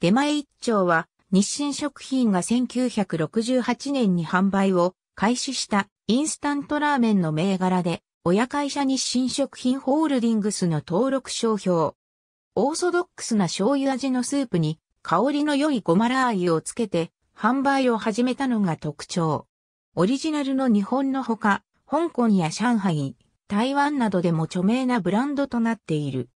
出前一丁は日清食品が1968年に販売を開始したインスタントラーメンの銘柄で、親会社日清食品ホールディングスの登録商標。オーソドックスな醤油味のスープに香りの良いごまラー油をつけて販売を始めたのが特徴。オリジナルの日本のほか、香港や上海、台湾などでも著名なブランドとなっている。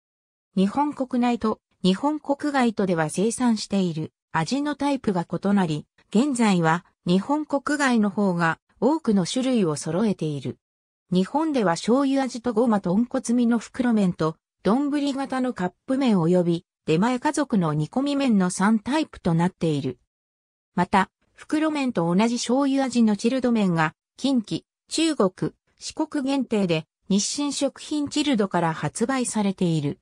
日本国内と日本国外とでは生産している味のタイプが異なり、現在は日本国外の方が多くの種類を揃えている。日本では醤油味とごま豚骨味の袋麺と、丼型のカップ麺及び出前家族の煮込み麺の3タイプとなっている。また、袋麺と同じ醤油味のチルド麺が近畿、中国、四国限定で日清食品チルドから発売されている。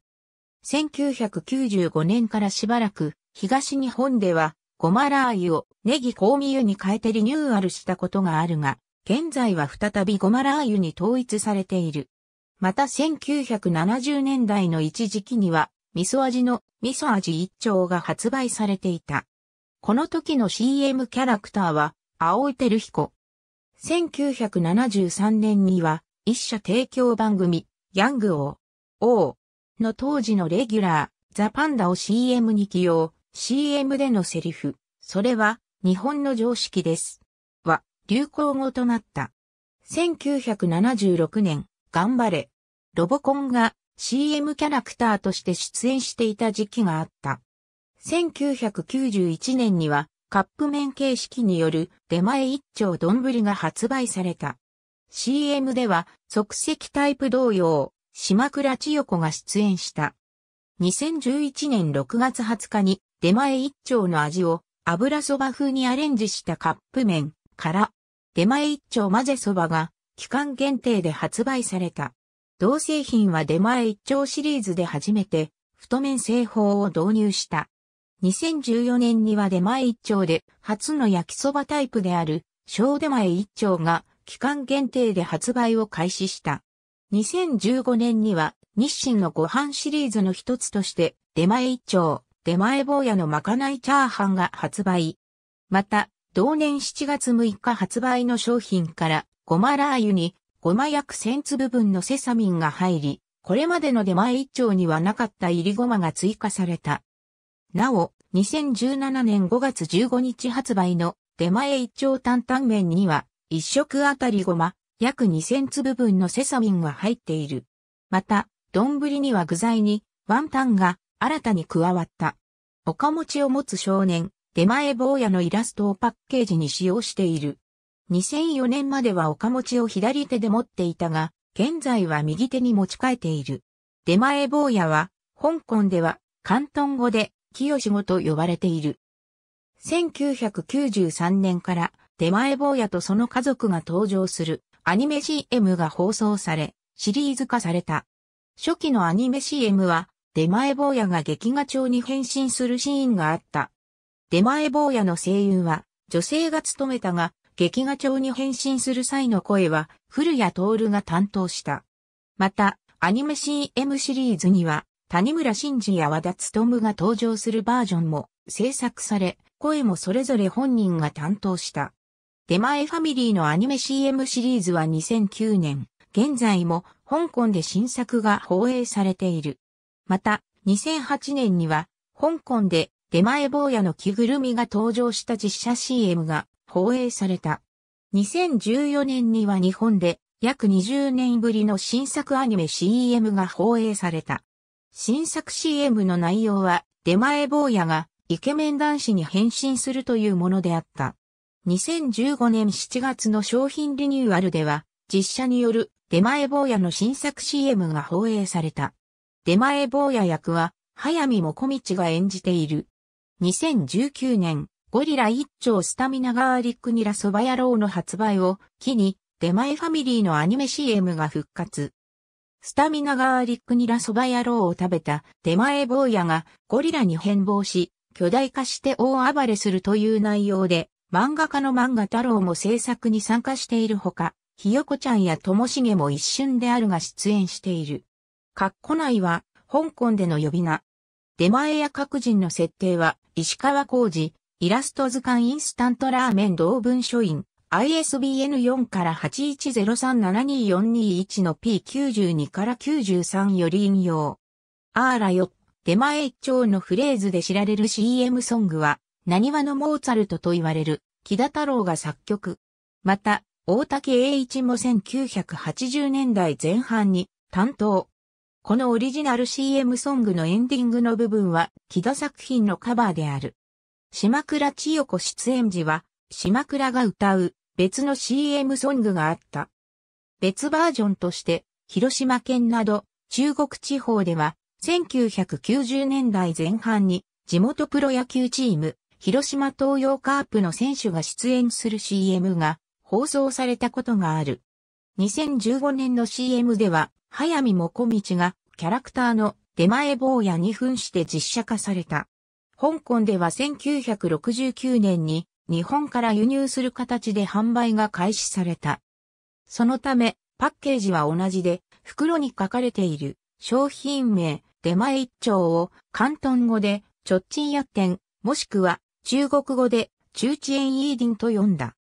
1995年からしばらく東日本ではごまラー油をネギ香味油に変えてリニューアルしたことがあるが、現在は再びごまラー油に統一されている。また1970年代の一時期には味噌味の味噌味一丁が発売されていた。この時の CM キャラクターは青井輝彦。1973年には一社提供番組ヤング王の当時のレギュラーザ・パンダを CM に起用。CM でのセリフ、それは日本の常識です。は流行語となった。1976年。頑張れ。ロボコンが CM キャラクターとして出演していた時期があった。1991年にはカップ麺形式による出前一丁丼が発売された。CM では即席タイプ同様、島倉千代子が出演した。2011年6月20日に出前一丁の味を油そば風にアレンジしたカップ麺から出前一丁混ぜそばが期間限定で発売された。同製品は出前一丁シリーズで初めて太麺製法を導入した。2014年には出前一丁で初の焼きそばタイプである小出前一丁が期間限定で発売を開始した。2015年には日清のご飯シリーズの一つとして出前一丁、出前坊やのまかないチャーハンが発売。また、同年7月6日発売の商品からごまラー油にごま約1000粒分のセサミンが入り、これまでの出前一丁にはなかった入りごまが追加された。なお、2017年5月15日発売の出前一丁担々麺には、1食あたりごま約2000粒分のセサミンが入っている。また、丼には具材にワンタンが新たに加わった。おかもちを持つ少年、出前坊やのイラストをパッケージに使用している。2004年まではおかもちを左手で持っていたが、現在は右手に持ち替えている。出前坊やは、香港では、広東語で、きよしごと呼ばれている。1993年から、出前坊やとその家族が登場する、アニメ CM が放送され、シリーズ化された。初期のアニメ CM は、出前坊やが劇画調に変身するシーンがあった。出前坊やの声優は、女性が務めたが、劇画調に変身する際の声は古谷徹が担当した。また、アニメ CM シリーズには谷村新司や和田努が登場するバージョンも制作され、声もそれぞれ本人が担当した。出前ファミリーのアニメ CM シリーズは2009年、現在も香港で新作が放映されている。また、2008年には香港で出前坊やの着ぐるみが登場した実写 CM が放映された。2014年には日本で約20年ぶりの新作アニメ CM が放映された。新作 CM の内容は出前坊やがイケメン男子に変身するというものであった。2015年7月の商品リニューアルでは実写による出前坊やの新作 CM が放映された。出前坊や役は早見もこみちが演じている。2019年ゴリラ一丁スタミナガーリックニラそば野郎の発売を機に出前ファミリーのアニメ CM が復活。スタミナガーリックニラそば野郎を食べた出前坊やがゴリラに変貌し巨大化して大暴れするという内容で漫画家の漫画太郎も制作に参加しているほか、ひよこちゃんやともしげも一瞬であるが出演している。括弧内は香港での呼び名。出前屋各人の設定は、石川浩二、イラスト図鑑インスタントラーメン同文書院、ISBN4 から8103724221の P92 から93より引用。あーらよ、出前一丁のフレーズで知られる CM ソングは、浪速のモーツァルトと言われる、木田太郎が作曲。また、大竹栄一も1980年代前半に担当。このオリジナル CM ソングのエンディングの部分は、木田作品のカバーである。島倉千代子出演時は、島倉が歌う別の CM ソングがあった。別バージョンとして、広島県など中国地方では、1990年代前半に地元プロ野球チーム、広島東洋カープの選手が出演する CM が放送されたことがある。2015年の CM では、速水もこみちがキャラクターの出前坊やに扮して実写化された。香港では1969年に日本から輸入する形で販売が開始された。そのためパッケージは同じで袋に書かれている商品名出前一丁を広東語でちょっちんやってんもしくは中国語でちゅうちえんいーでんと読んだ。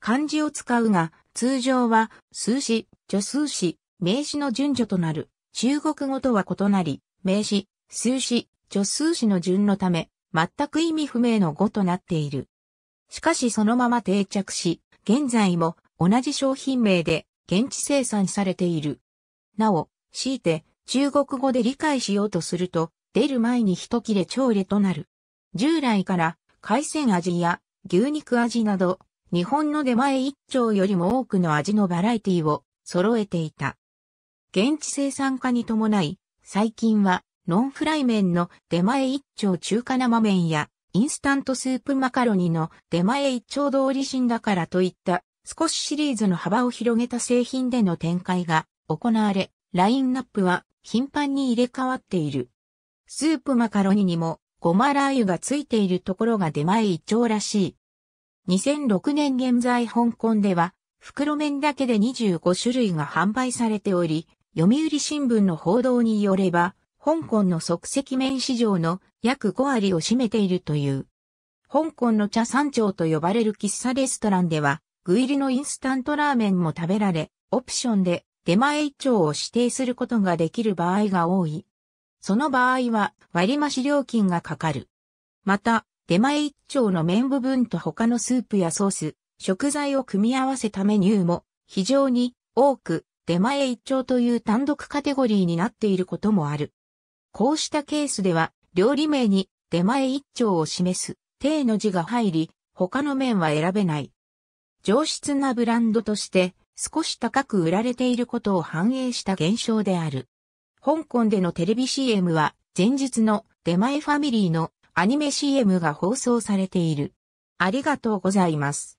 漢字を使うが通常は数詞、助数詞、名詞の順序となる。中国語とは異なり、名詞、数詞、助数詞の順のため、全く意味不明の語となっている。しかしそのまま定着し、現在も同じ商品名で現地生産されている。なお、強いて中国語で理解しようとすると、出る前に一切れ調理となる。従来から海鮮味や牛肉味など、日本の出前一丁よりも多くの味のバラエティを揃えていた。現地生産化に伴い、最近は、ノンフライ麺の出前一丁中華生麺や、インスタントスープマカロニの出前一丁通り新だからといった、少しシリーズの幅を広げた製品での展開が行われ、ラインナップは頻繁に入れ替わっている。スープマカロニにも、ごまラー油がついているところが出前一丁らしい。2006年現在香港では、袋麺だけで25種類が販売されており、読売新聞の報道によれば、香港の即席麺市場の約5割を占めているという。香港の茶山町と呼ばれる喫茶レストランでは、具入りのインスタントラーメンも食べられ、オプションで出前一丁を指定することができる場合が多い。その場合は割増料金がかかる。また、出前一丁の麺部分と他のスープやソース、食材を組み合わせたメニューも非常に多く、出前一丁という単独カテゴリーになっていることもある。こうしたケースでは、料理名に出前一丁を示す、丁の字が入り、他の麺は選べない。上質なブランドとして、少し高く売られていることを反映した現象である。香港でのテレビ CM は、前日の出前ファミリーのアニメ CM が放送されている。ありがとうございます。